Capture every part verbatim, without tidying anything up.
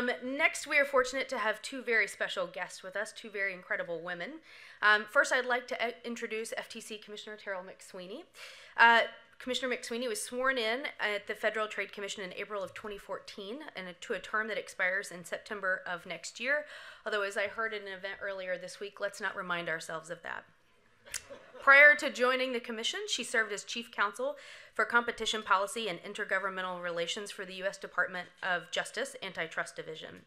Um, next, we are fortunate to have two very special guests with us, two very incredible women. Um, first, I'd like to introduce F T C Commissioner Terrell McSweeny. Uh, Commissioner McSweeny was sworn in at the Federal Trade Commission in April of twenty fourteen and a, to a term that expires in September of next year. Although, as I heard at an event earlier this week, let's not remind ourselves of that. Prior to joining the commission, she served as Chief Counsel for Competition Policy and Intergovernmental Relations for the U S Department of Justice Antitrust Division.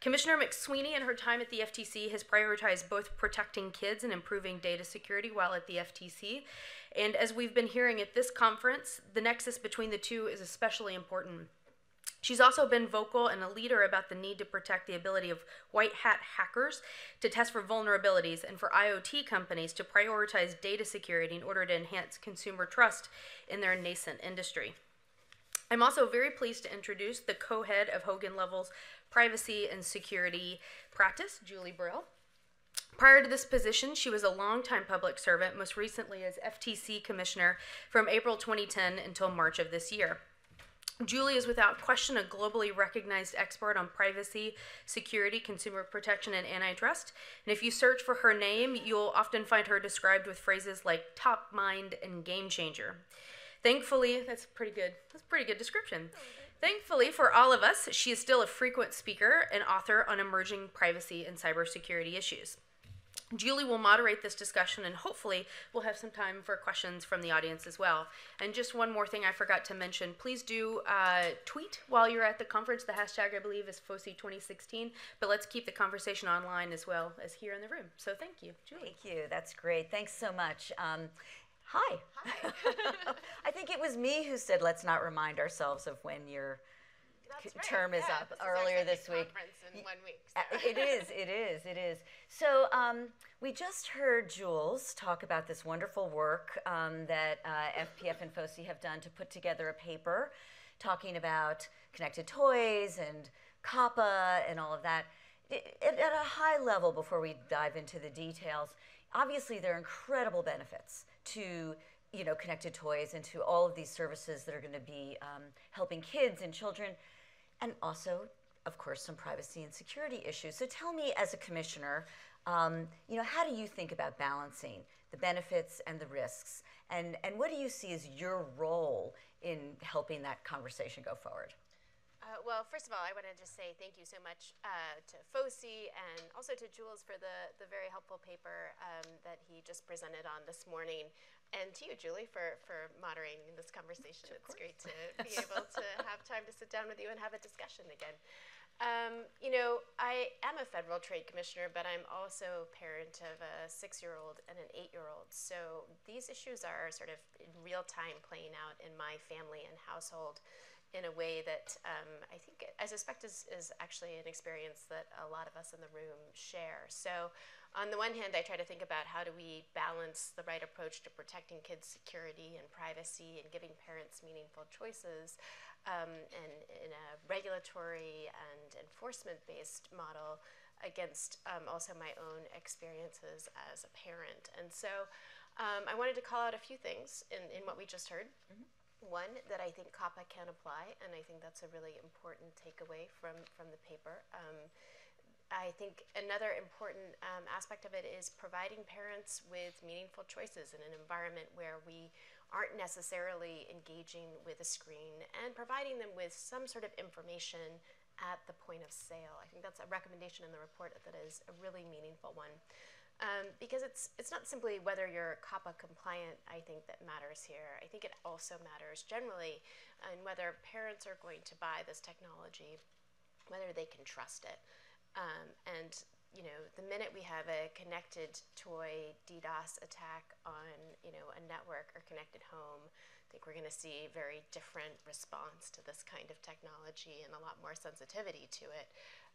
Commissioner McSweeny, in her time at the F T C, has prioritized both protecting kids and improving data security while at the F T C. And as we've been hearing at this conference, the nexus between the two is especially important. She's also been vocal and a leader about the need to protect the ability of white hat hackers to test for vulnerabilities and for I O T companies to prioritize data security in order to enhance consumer trust in their nascent industry. I'm also very pleased to introduce the co-head of Hogan Lovells Privacy and Security Practice, Julie Brill. Prior to this position, she was a longtime public servant, most recently as F T C Commissioner from April twenty ten until March of this year. Julie is without question a globally recognized expert on privacy, security, consumer protection, and antitrust. And if you search for her name, you'll often find her described with phrases like top mind and game changer. Thankfully, that's pretty good. That's a pretty good description. Thankfully for all of us, she is still a frequent speaker and author on emerging privacy and cybersecurity issues. Julie will moderate this discussion, and hopefully we'll have some time for questions from the audience as well. And just one more thing I forgot to mention, please do uh, tweet while you're at the conference. The hashtag, I believe, is F O S I twenty sixteen, but let's keep the conversation online as well as here in the room. So thank you, Julie. Thank you. That's great. Thanks so much. Um, hi. Hi. I think it was me who said, let's not remind ourselves of when you're Right. term is yeah, up this earlier is this week. In one week so. It is, it is, it is. So um, we just heard Jules talk about this wonderful work um, that uh, F P F and FOSI have done to put together a paper talking about connected toys and COPPA and all of that. It, it, at a high level, before we dive into the details, obviously there are incredible benefits to you know, connected toys and to all of these services that are going to be um, helping kids and children. And also, of course, some privacy and security issues. So tell me, as a commissioner, um, you know, how do you think about balancing the benefits and the risks? And, and what do you see as your role in helping that conversation go forward? Uh, well, first of all, I want to just say thank you so much uh, to FOSI and also to Jules for the, the very helpful paper um, that he just presented on this morning. And to you, Julie, for, for moderating this conversation. It's great to be able to have time to sit down with you and have a discussion again. Um, you know, I am a federal trade commissioner, but I'm also a parent of a six-year-old and an eight-year-old. So these issues are sort of in real time playing out in my family and household, in a way that um, I think, I suspect is, is actually an experience that a lot of us in the room share. So on the one hand, I try to think about how do we balance the right approach to protecting kids' security and privacy and giving parents meaningful choices um, and in a regulatory and enforcement-based model against um, also my own experiences as a parent. And so um, I wanted to call out a few things in, in what we just heard. Mm-hmm. One, that I think COPPA can apply, and I think that's a really important takeaway from, from the paper. Um, I think another important um, aspect of it is providing parents with meaningful choices in an environment where we aren't necessarily engaging with a screen, and providing them with some sort of information at the point of sale. I think that's a recommendation in the report that is a really meaningful one. Um, because it's it's not simply whether you're COPPA compliant, I think, that matters here. I think it also matters generally in whether parents are going to buy this technology, whether they can trust it. Um, and you know, the minute we have a connected toy DDoS attack on you know a network or connected home, I think we're going to see a very different response to this kind of technology and a lot more sensitivity to it.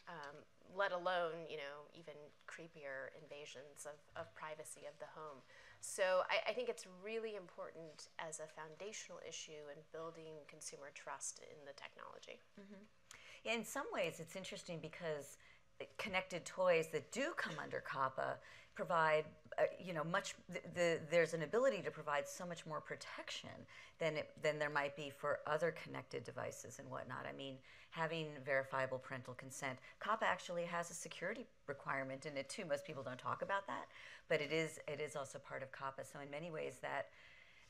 Um, let alone, you know, even creepier invasions of, of privacy of the home. So I, I think it's really important as a foundational issue in building consumer trust in the technology. Mm-hmm. Yeah, in some ways, it's interesting because connected toys that do come under COPPA provide uh, you know, much the, the, there's an ability to provide so much more protection than it, than there might be for other connected devices and whatnot. I mean, having verifiable parental consent, COPPA actually has a security requirement in it too. Most people don't talk about that, but it is it is also part of COPPA. So in many ways, that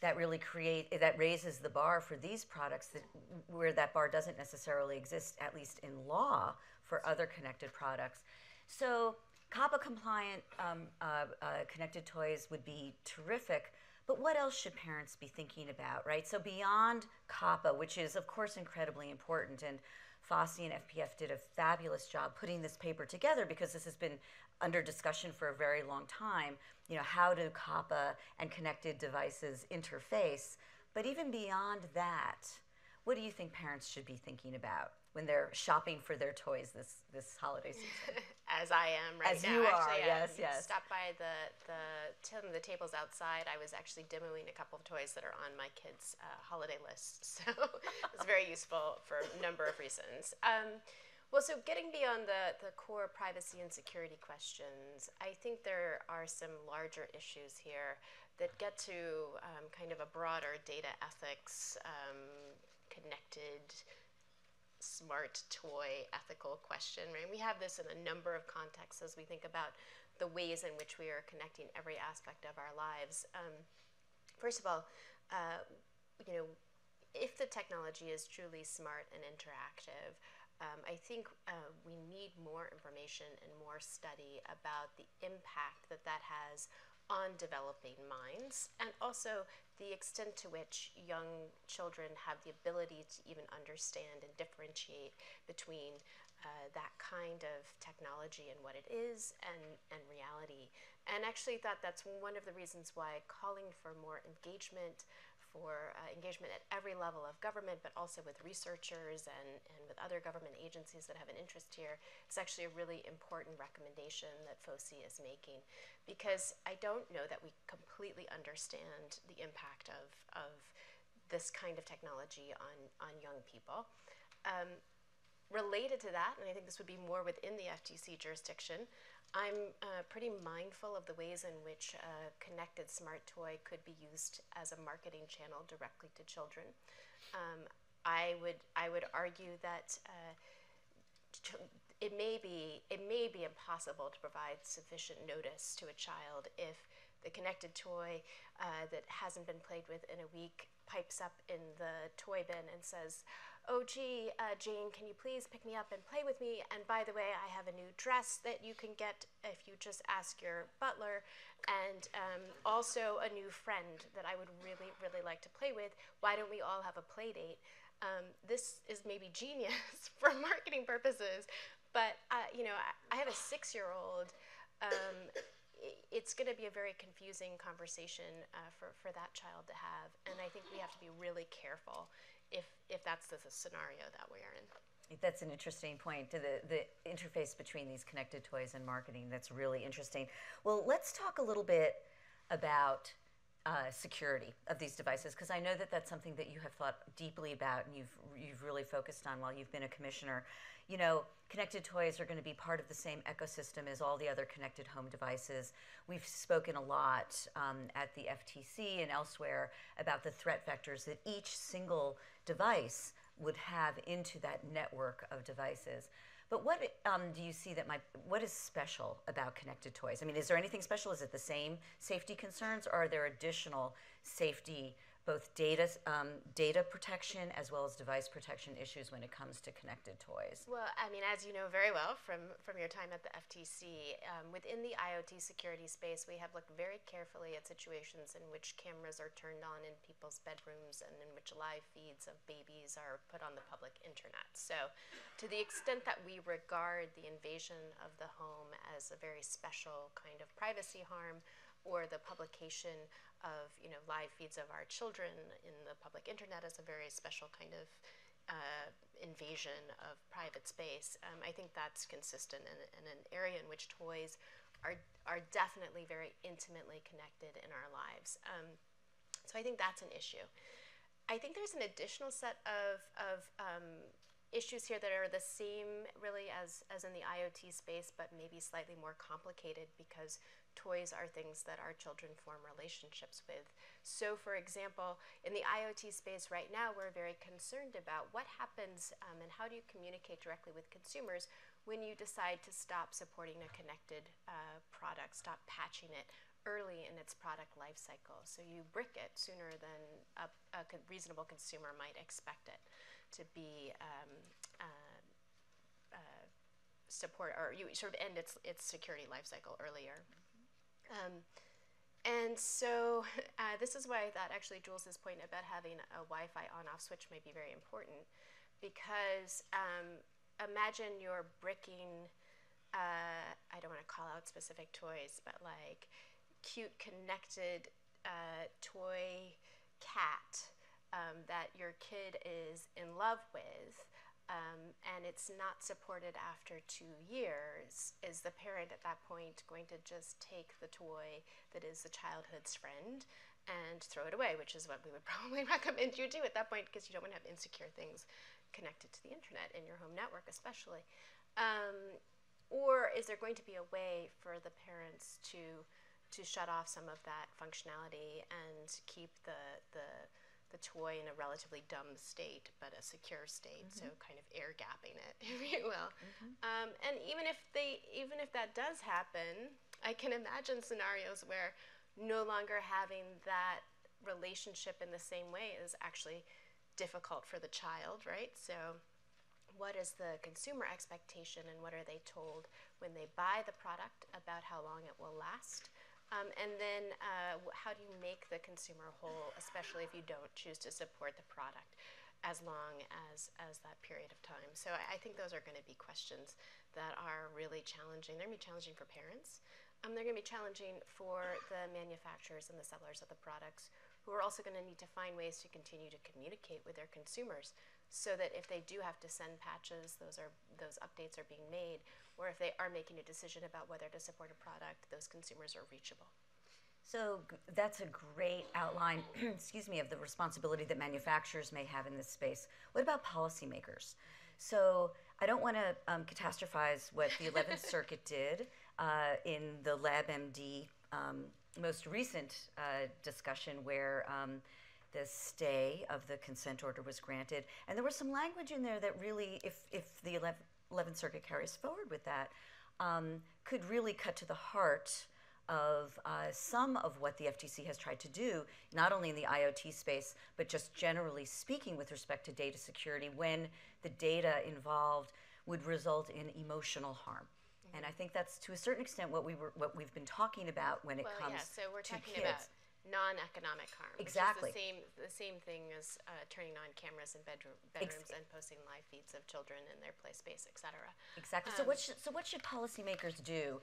that really create that raises the bar for these products that, where that bar doesn't necessarily exist, at least in law, for other connected products. So COPPA compliant um, uh, uh, connected toys would be terrific, but what else should parents be thinking about, right? So beyond COPPA, which is of course incredibly important, and FOSI and F P F did a fabulous job putting this paper together because this has been under discussion for a very long time, you know, how do COPPA and connected devices interface? But even beyond that, what do you think parents should be thinking about when they're shopping for their toys this, this holiday season? As I am right As now. As you actually, are, yeah, yes, yes. Stopped by the, the, the tables outside. I was actually demoing a couple of toys that are on my kids' uh, holiday list. So it's very useful for a number of reasons. Um, well, so getting beyond the, the core privacy and security questions, I think there are some larger issues here that get to um, kind of a broader data ethics, um, connected, smart toy ethical question, right? We have this in a number of contexts as we think about the ways in which we are connecting every aspect of our lives. Um, first of all, uh, you know, if the technology is truly smart and interactive, um, I think uh, we need more information and more study about the impact that that has on developing minds, and also the extent to which young children have the ability to even understand and differentiate between uh, that kind of technology and what it is and, and reality. And actually thought that's one of the reasons why calling for more engagement, for uh, engagement at every level of government, but also with researchers and, and with other government agencies that have an interest here, is actually a really important recommendation that FOSI is making, because I don't know that we completely understand the impact of, of this kind of technology on, on young people. Um, related to that, and I think this would be more within the F T C jurisdiction, I'm uh, pretty mindful of the ways in which a connected smart toy could be used as a marketing channel directly to children. Um, I would I would argue that uh, it may be it may be impossible to provide sufficient notice to a child if the connected toy uh, that hasn't been played with in a week pipes up in the toy bin and says, "Oh gee, uh, Jane, can you please pick me up and play with me? And by the way, I have a new dress that you can get if you just ask your butler, and um, also a new friend that I would really, really like to play with. Why don't we all have a play date?" Um, this is maybe genius for marketing purposes, but uh, you know, I, I have a six-year-old. Um, it's going to be a very confusing conversation uh, for, for that child to have, and I think we have to be really careful if, if that's the scenario that we are in. That's an interesting point, to the, the interface between these connected toys and marketing. That's really interesting. Well, let's talk a little bit about uh, security of these devices, because I know that that's something that you have thought deeply about and you've, you've really focused on while you've been a commissioner. You know, connected toys are going to be part of the same ecosystem as all the other connected home devices. We've spoken a lot um, at the F T C and elsewhere about the threat vectors that each single device would have into that network of devices. But what um, do you see that my, what is special about connected toys? I mean, is there anything special? Is it the same safety concerns, or are there additional safety, both data, um, data protection as well as device protection issues when it comes to connected toys? Well, I mean, as you know very well from, from your time at the F T C, um, within the IoT security space, we have looked very carefully at situations in which cameras are turned on in people's bedrooms and in which live feeds of babies are put on the public internet. So to the extent that we regard the invasion of the home as a very special kind of privacy harm, or the publication of, you know, live feeds of our children in the public internet as a very special kind of uh, invasion of private space, um, I think that's consistent in, in an area in which toys are, are definitely very intimately connected in our lives. Um, so I think that's an issue. I think there's an additional set of, of um, issues here that are the same really as, as in the IoT space, but maybe slightly more complicated because toys are things that our children form relationships with. So for example, in the IoT space right now, we're very concerned about what happens um, and how do you communicate directly with consumers when you decide to stop supporting a connected uh, product, stop patching it early in its product life cycle. So you brick it sooner than a, a reasonable consumer might expect it to be um, uh, uh, support, or you sort of end its, its security life cycle earlier. Mm-hmm. um, and so uh, this is why I thought actually Jules's point about having a Wi-Fi on-off switch may be very important, because um, imagine you're bricking, uh, I don't want to call out specific toys, but like cute connected uh, toy cat um, that your kid is in love with, um, and it's not supported after two years. Is the parent at that point going to just take the toy that is the childhood's friend and throw it away, which is what we would probably recommend you do at that point, because you don't want to have insecure things connected to the internet in your home network especially? Um, or is there going to be a way for the parents to to shut off some of that functionality and keep the, the, the toy in a relatively dumb state, but a secure state, mm-hmm. so kind of air gapping it, if you will. Mm-hmm. um, and even if, they, even if that does happen, I can imagine scenarios where no longer having that relationship in the same way is actually difficult for the child, right? So what is the consumer expectation, and what are they told when they buy the product about how long it will last? Um, and then uh, how do you make the consumer whole, especially if you don't choose to support the product as long as, as that period of time? So I, I think those are going to be questions that are really challenging. They're going to be challenging for parents. Um, they're going to be challenging for the manufacturers and the sellers of the products, who are also going to need to find ways to continue to communicate with their consumers, so that if they do have to send patches, those are those updates are being made, or if they are making a decision about whether to support a product, those consumers are reachable. So that's a great outline, excuse me, of the responsibility that manufacturers may have in this space. What about policymakers? So I don't want to um, catastrophize what the eleventh Circuit did uh, in the LabMD um, most recent uh, discussion, where um, the stay of the consent order was granted. And there was some language in there that really, if, if the eleventh Circuit carries forward with that, um, could really cut to the heart of uh, some of what the F T C has tried to do, not only in the IoT space, but just generally speaking with respect to data security, when the data involved would result in emotional harm. And I think that's, to a certain extent, what we were, what we've been talking about when it well, comes to kids. Yeah, so we're talking kids. about non-economic harm. Exactly. Which is the same, the same thing as uh, turning on cameras in bedroom, bedrooms Ex and posting live feeds of children in their play space, et cetera. Exactly. Um, so what should, so what should policymakers do?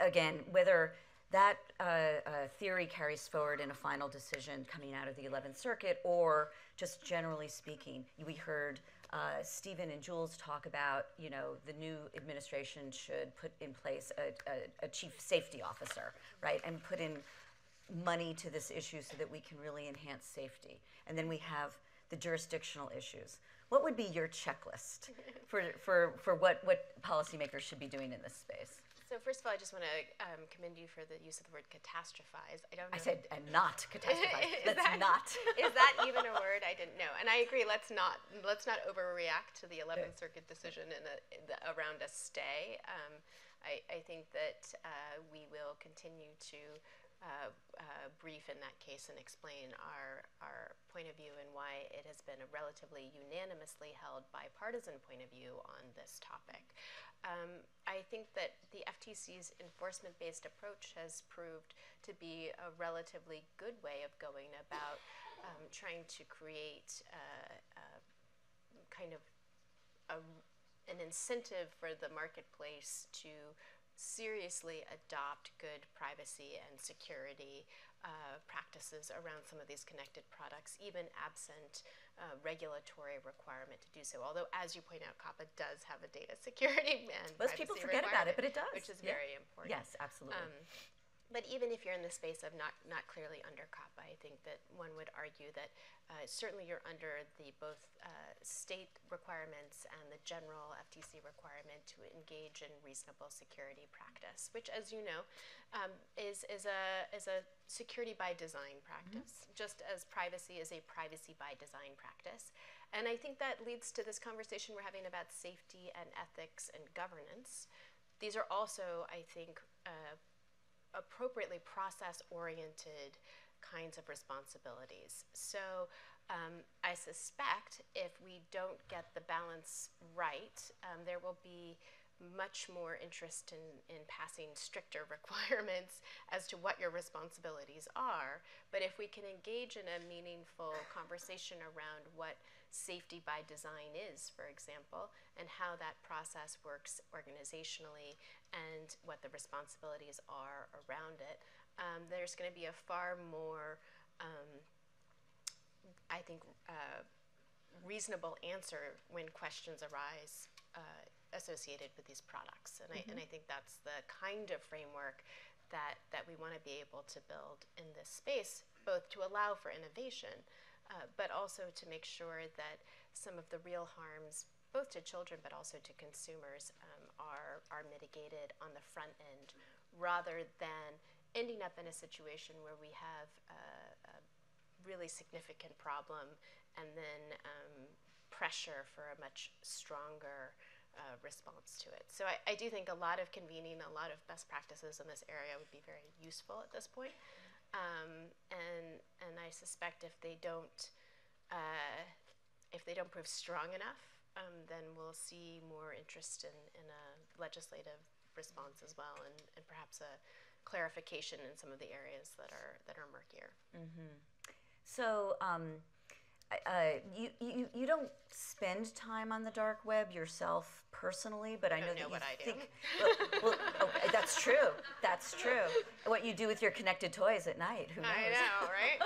Again, whether that uh, uh, theory carries forward in a final decision coming out of the eleventh Circuit, or just generally speaking. We heard uh, Stephen and Jules talk about, you know, the new administration should put in place a, a, a chief safety officer, right, and put in money to this issue so that we can really enhance safety. And then we have the jurisdictional issues. What would be your checklist for, for, for what, what policymakers should be doing in this space? So first of all, I just want to um, commend you for the use of the word catastrophize. I don't know. I said, and not catastrophize. That's that, not. Is that even a word? I didn't know. And I agree. Let's not let's not overreact to the eleventh Circuit decision in a, in the, around a stay. Um, I, I think that uh, we will continue to uh, uh, brief in that case and explain our our point of view and why it has been a relatively unanimously held bipartisan point of view on this topic. Um, I think that the F T C's enforcement-based approach has proved to be a relatively good way of going about um, trying to create a, a kind of a, an incentive for the marketplace to seriously adopt good privacy and security uh, practices around some of these connected products, even absent uh, regulatory requirement to do so. Although, as you point out, COPPA does have a data security and most people forget about it, but it does, which is yeah. very important. Yes, absolutely. Um, But even if you're in the space of not, not clearly under COPPA, I think that one would argue that uh, certainly you're under the both uh, state requirements and the general F T C requirement to engage in reasonable security practice, which, as you know, um, is, is, a, is a security by design practice, mm-hmm. just as privacy is a privacy by design practice. And I think that leads to this conversation we're having about safety and ethics and governance. These are also, I think, uh, appropriately process-oriented kinds of responsibilities. So um, I suspect if we don't get the balance right, um, there will be much more interest in, in passing stricter requirements as to what your responsibilities are. But if we can engage in a meaningful conversation around what safety by design is, for example, and how that process works organizationally and what the responsibilities are around it, um, there's going to be a far more, um, I think, uh, reasonable answer when questions arise uh, associated with these products. And, mm-hmm. I, and I think that's the kind of framework that, that we want to be able to build in this space, both to allow for innovation, uh, but also to make sure that some of the real harms, both to children but also to consumers, um, are, are mitigated on the front end, rather than ending up in a situation where we have a, a really significant problem and then um, pressure for a much stronger Uh, response to it. So I, I do think a lot of convening, a lot of best practices in this area would be very useful at this point. Um, and and I suspect if they don't uh, if they don't prove strong enough, um, then we'll see more interest in, in a legislative response as well, and, and perhaps a clarification in some of the areas that are that are murkier. Mm-hmm. So. Um Uh, you, you, you don't spend time on the dark web yourself personally, but I know, know that you what I think, do. well, well, oh, that's true. That's true. What you do with your connected toys at night, who knows? I know, right?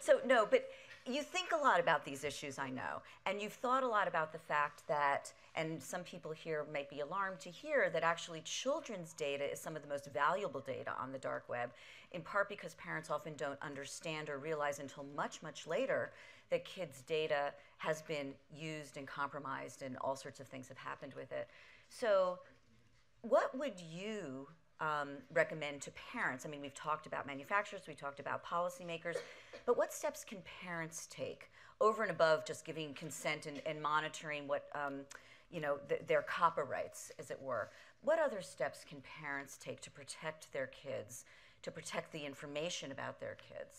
So, no, but you think a lot about these issues, I know. And you've thought a lot about the fact that, and some people here might be alarmed to hear, that actually children's data is some of the most valuable data on the dark web, in part because parents often don't understand or realize until much, much later that kids' data has been used and compromised and all sorts of things have happened with it. So what would you Um, recommend to parents? I mean, we've talked about manufacturers, we talked about policymakers, but what steps can parents take over and above just giving consent and, and monitoring what, um, you know, th their COPPA rights, as it were? What other steps can parents take to protect their kids, to protect the information about their kids?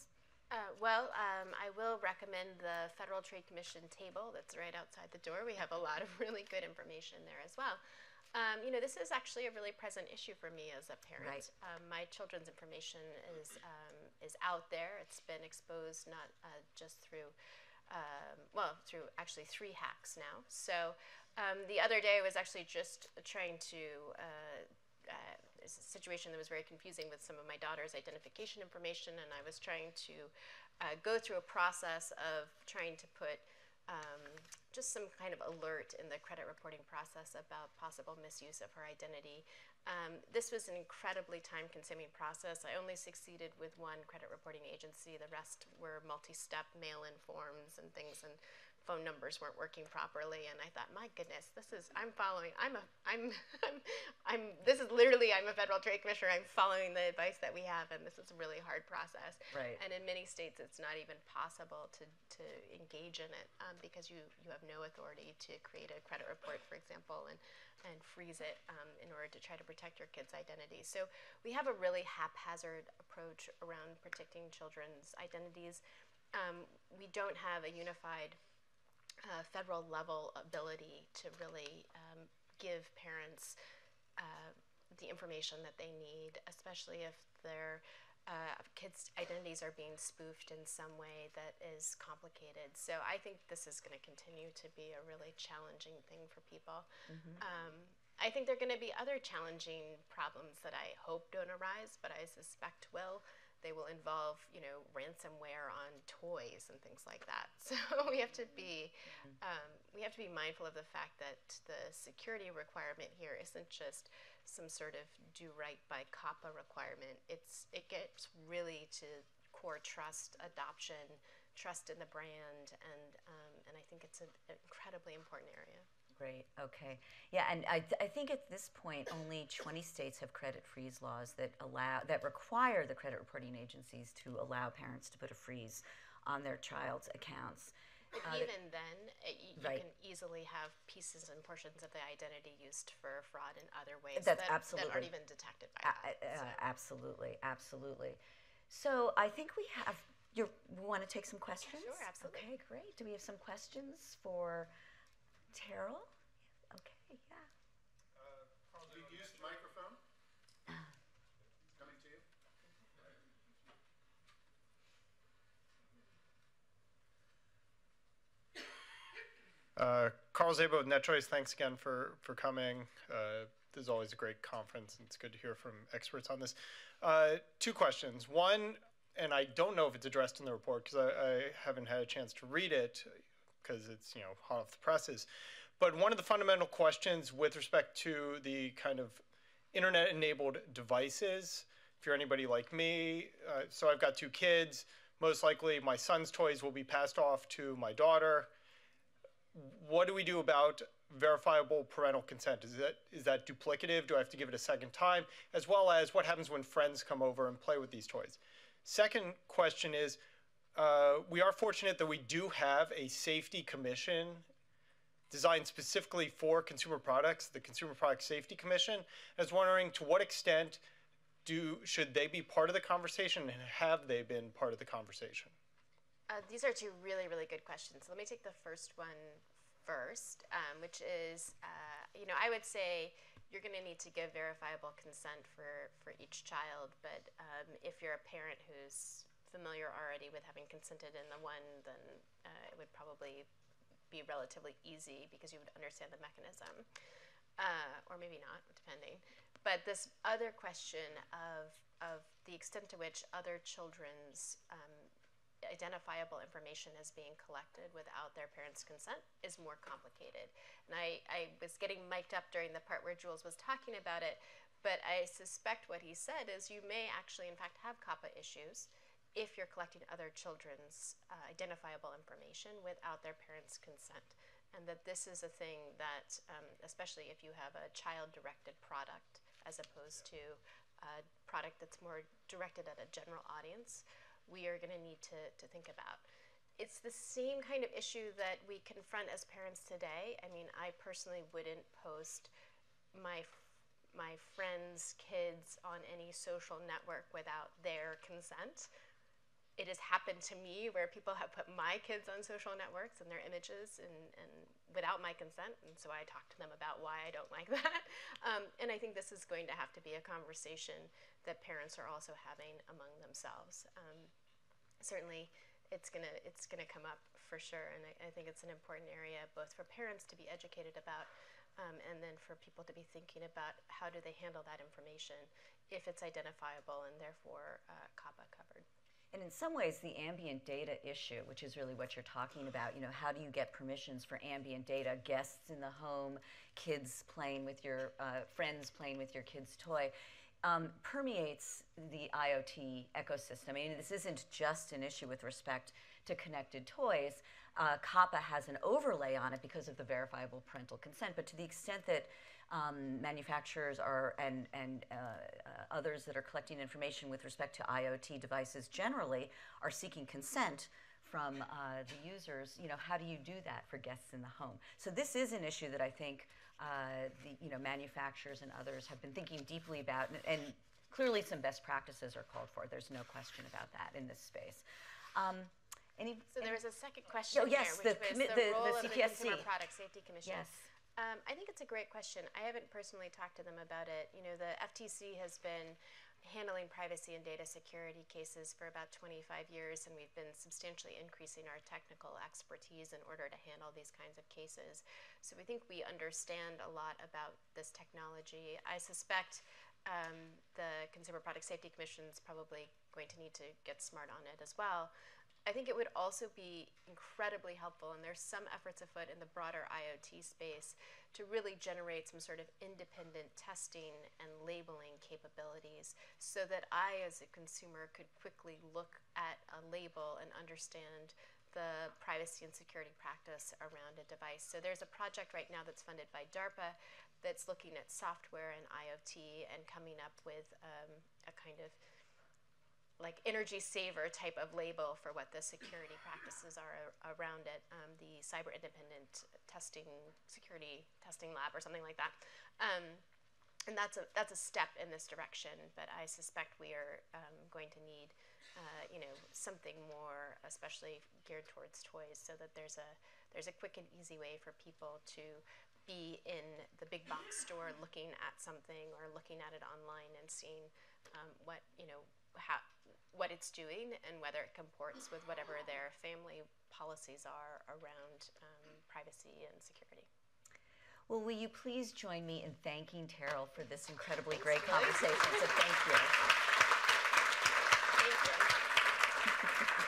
Uh, well, um, I will recommend the Federal Trade Commission table that's right outside the door. We have a lot of really good information there as well. Um, you know, this is actually a really present issue for me as a parent. Right. Um, my children's information is, um, is out there. It's been exposed not uh, just through, um, well, through actually three hacks now. So um, the other day I was actually just trying to uh, Uh, it's a situation that was very confusing with some of my daughter's identification information, and I was trying to uh, go through a process of trying to put um, just some kind of alert in the credit reporting process about possible misuse of her identity. Um, this was an incredibly time-consuming process. I only succeeded with one credit reporting agency. The rest were multi-step mail-in forms and things, and phone numbers weren't working properly, and I thought, my goodness, this is, I'm following, I'm a, I'm, I'm, I'm, this is literally, I'm a Federal Trade Commissioner, I'm following the advice that we have, and this is a really hard process. Right. And in many states, it's not even possible to, to engage in it, um, because you, you have no authority to create a credit report, for example, and, and freeze it um, in order to try to protect your kids' identity. So we have a really haphazard approach around protecting children's identities. Um, we don't have a unified Uh, federal level ability to really um, give parents uh, the information that they need, especially if their uh, kids' identities are being spoofed in some way that is complicated. So I think this is going to continue to be a really challenging thing for people. Mm-hmm. um, I think there are going to be other challenging problems that I hope don't arise, but I suspect will, They will involve, you know, ransomware on toys and things like that. So we have to be, um, we have to be mindful of the fact that the security requirement here isn't just some sort of do right by COPPA requirement. It's it gets really to core trust, adoption, trust in the brand, and um, and I think it's an incredibly important area. Great. Okay. Yeah, and I, th I think at this point only twenty states have credit freeze laws that allow that require the credit reporting agencies to allow parents to put a freeze on their child's accounts. But uh, even that, then, it, you right. can easily have pieces and portions of the identity used for fraud in other ways That's that, absolutely. that aren't even detected by that. Uh, so. uh, absolutely, absolutely. So I think we have. You want to take some questions? Yeah, sure, absolutely. Okay, great. Do we have some questions for Terrell? Okay, yeah. Uh, probably you used the microphone. Coming to you. Uh, Carl Szabo with NetChoice, thanks again for, for coming. Uh, this is always a great conference, and it's good to hear from experts on this. Uh, two questions. One, and I don't know if it's addressed in the report because I, I haven't had a chance to read it because it's, you know, hot off the presses. But one of the fundamental questions with respect to the kind of internet-enabled devices, if you're anybody like me, uh, so I've got two kids. Most likely my son's toys will be passed off to my daughter. What do we do about verifiable parental consent? Is that, is that duplicative? Do I have to give it a second time? As well as what happens when friends come over and play with these toys? Second question is, uh, we are fortunate that we do have a safety commission designed specifically for consumer products, the Consumer Product Safety Commission. I was wondering to what extent do, should they be part of the conversation, and have they been part of the conversation? Uh, these are two really, really good questions. Let me take the first one first, um, which is, uh, you know, I would say you're going to need to give verifiable consent for, for each child, but um, if you're a parent who's familiar already with having consented in the one, then uh, it would probably be relatively easy because you would understand the mechanism, uh, or maybe not, depending. But this other question of, of the extent to which other children's um, identifiable information is being collected without their parents' consent is more complicated. And I, I was getting mic'd up during the part where Jules was talking about it, but I suspect what he said is you may actually, in fact, have COPPA issues if you're collecting other children's uh, identifiable information without their parents' consent. And that this is a thing that, um, especially if you have a child-directed product as opposed to a product that's more directed at a general audience, we are going to need to, to think about. It's the same kind of issue that we confront as parents today. I mean, I personally wouldn't post my my friends' kids on any social network without their consent. It has happened to me where people have put my kids on social networks and their images and, and without my consent, and so I talk to them about why I don't like that. Um, and I think this is going to have to be a conversation that parents are also having among themselves. Um, certainly, it's gonna, it's gonna come up for sure, and I, I think it's an important area both for parents to be educated about, Um, and then for people to be thinking about how do they handle that information if it's identifiable and therefore uh, COPPA covered. And in some ways, the ambient data issue, which is really what you're talking about, you know, how do you get permissions for ambient data, guests in the home, kids playing with your, uh, friends playing with your kid's toy, um, permeates the IoT ecosystem. I mean, this isn't just an issue with respect to connected toys. Uh, COPPA has an overlay on it because of the verifiable parental consent, but to the extent that um, manufacturers are and, and uh, uh, others that are collecting information with respect to IoT devices generally are seeking consent from uh, the users, you know, how do you do that for guests in the home? So this is an issue that I think uh, the, you know, manufacturers and others have been thinking deeply about, and, and clearly some best practices are called for. There's no question about that in this space. Um, Any, so there was a second question oh, yes, there, which the was the, the role the of the Consumer Product Safety Commission. Yes. Um, I think it's a great question. I haven't personally talked to them about it. You know, the F T C has been handling privacy and data security cases for about twenty-five years, and we've been substantially increasing our technical expertise in order to handle these kinds of cases. So we think we understand a lot about this technology. I suspect um, the Consumer Product Safety Commission is probably going to need to get smart on it as well. I think it would also be incredibly helpful, and there's some efforts afoot in the broader IoT space to really generate some sort of independent testing and labeling capabilities so that I, as a consumer, could quickly look at a label and understand the privacy and security practice around a device. So there's a project right now that's funded by DARPA that's looking at software and IoT and coming up with um, a kind of like energy saver type of label for what the security practices are around it. Um, the Cyber Independent Testing Security Testing Lab or something like that. Um, and that's a, that's a step in this direction, but I suspect we are um, going to need uh, you know, something more, especially geared towards toys, so that there's a, there's a quick and easy way for people to be in the big box store looking at something or looking at it online and seeing um, what, you know, How, what it's doing and whether it comports with whatever their family policies are around um, privacy and security. Well, will you please join me in thanking Terrell for this incredibly Thanks. great conversation? So thank you. Thank you.